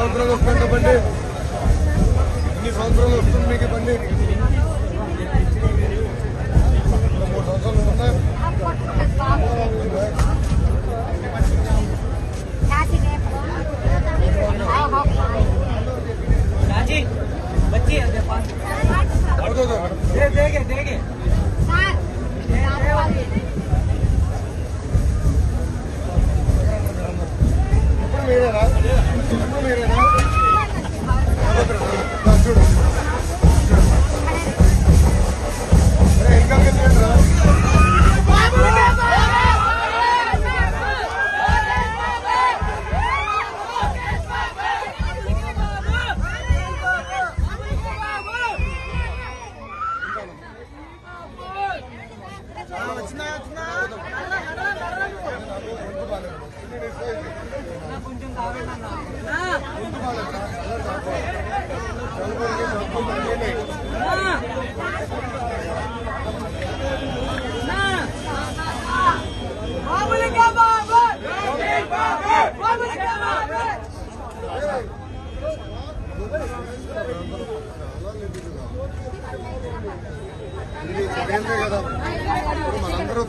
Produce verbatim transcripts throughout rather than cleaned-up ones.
Saundra Lok Bandha, इन्हीं Saundra Lok Bandha के बंदे, बहुत आसान होता है। राजी, बच्ची है तेरे पास। दो दो दो, दे देंगे देंगे। मेरे ना, मेरे ना, दस जोड़, अरे इनका कितने ना?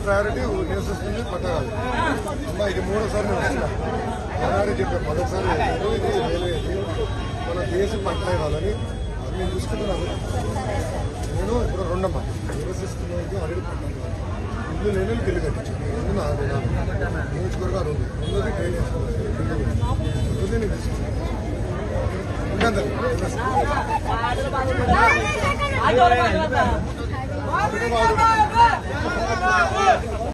Priority is the Patal. My motorcycle, I did the Patterson, I don't know but a basic Patai already. I mean, just to know, you know, it's a Rondama. This is already Patal. You will never kill it. You will never kill it. I don't know.